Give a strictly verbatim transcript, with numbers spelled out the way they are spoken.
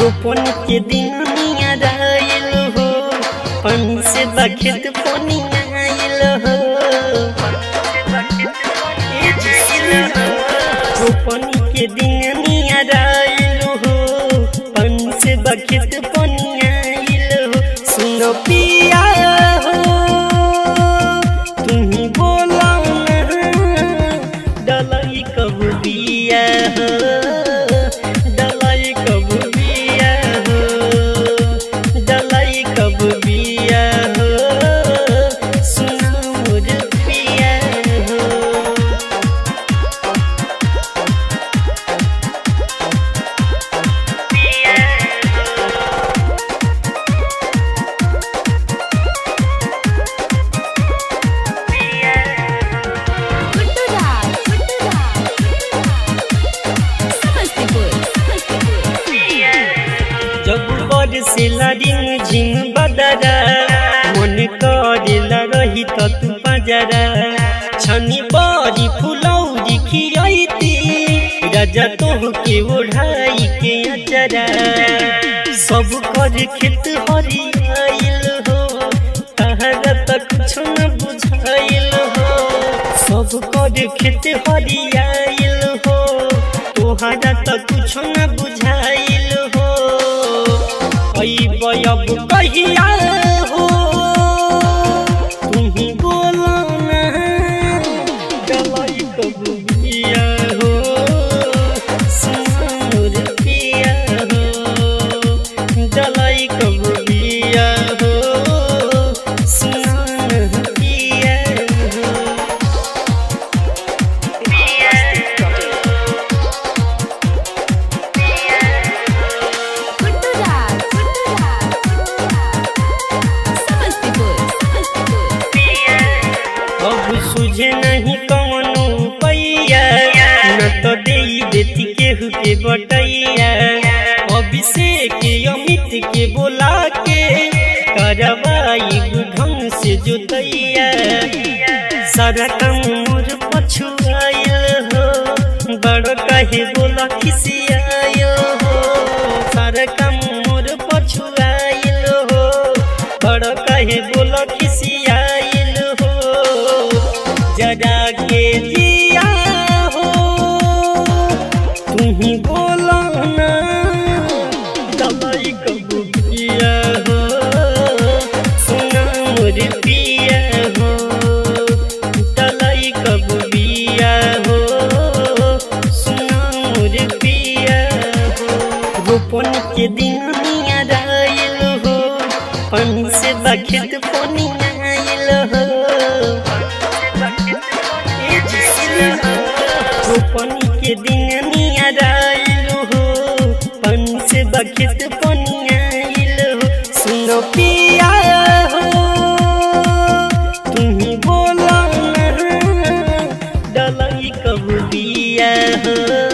रोपन के दिनिया आयल हो, पंस बखत पोनिया आयल हो, रोपन के दिनिया आयल हो, पंस बखत पोनिया आयल हो। सुनो पिया हो तुम्ही बोला डलाई कब दिया हो, से लाडिंग झिंग बदरा मन करेला रही तो तू पजरा, छनी बड़ी फुलौरी खियाती राजा तोह के ओढ़ाई के अचरा, सब कर खेत हरियाइल हो तहरा तो कुछ न बुझाइल हो, सब कर खेत हरियाइल हो तोहरा तो कुछ न बुझाइल हो। अब कहिया हो तुम्ही बोला ना डलाई कब दिया हो, सुनूर पिया हो डलाई कब दिया हो, सुनूर पिया हो पिया नहीं कौनो पैया न तो दे देती केहू के बटैया, अभिषेक अमित के बोला के करवाई ढंग से जोतैया, सारा काम मोर पछुआयल हो बड़ कहे बोला खिसियाय हो, सारा काम मोर पछुआयल हो बड़ कहे बोला खिसियाय के जिया हो, तुम्ही बोला ना दवाई कब दिया हो, सुना मोर पिया हो दवाई कब दिया हो, सुना मोर पिया हो। रोपन के दिनिया आयल हो, पन से बखत पोनिया आयल हो, रोपन के दिनिया आयल हो, पन से बखत पोनिया आयल हो। सुनो पिया हो तुम्ही बोला ना डलाई कब दिया हो।